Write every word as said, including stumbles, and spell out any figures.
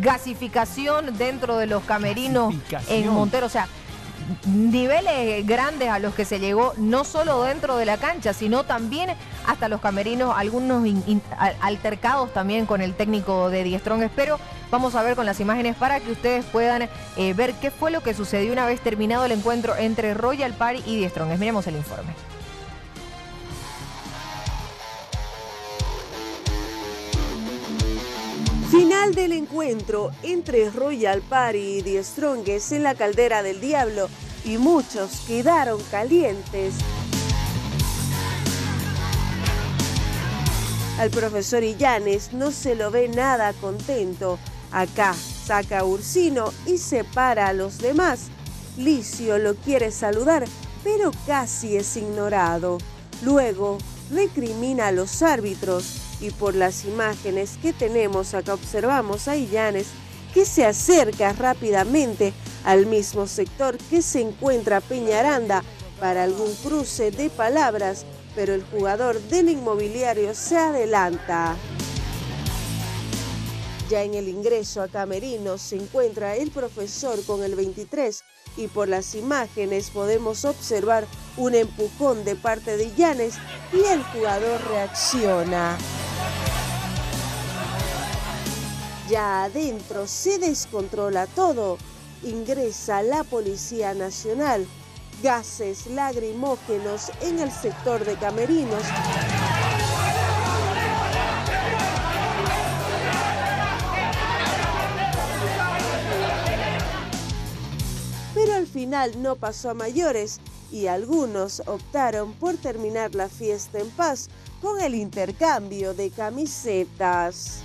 Gasificación dentro de los camerinos en Montero, o sea, niveles grandes a los que se llegó no solo dentro de la cancha, sino también hasta los camerinos, algunos in, in, altercados también con el técnico de The Strongest, pero vamos a ver con las imágenes para que ustedes puedan eh, ver qué fue lo que sucedió una vez terminado el encuentro entre Royal Park y The Strongest. Miremos el informe. Final del encuentro entre Royal Park y The Strongest en la Caldera del Diablo, y muchos quedaron calientes. Al profesor Illanes no se lo ve nada contento. Acá saca a Ursino y separa a los demás. Licio lo quiere saludar, pero casi es ignorado. Luego recrimina a los árbitros. Y por las imágenes que tenemos acá observamos a Illanes que se acerca rápidamente al mismo sector que se encuentra Peñaranda para algún cruce de palabras, pero el jugador del Inmobiliario se adelanta. Ya en el ingreso a camerinos se encuentra el profesor con el veintitrés y por las imágenes podemos observar un empujón de parte de Illanes y el jugador reacciona. Ya adentro se descontrola todo, ingresa la Policía Nacional, gases lagrimógenos en el sector de camerinos. Pero al final no pasó a mayores y algunos optaron por terminar la fiesta en paz con el intercambio de camisetas.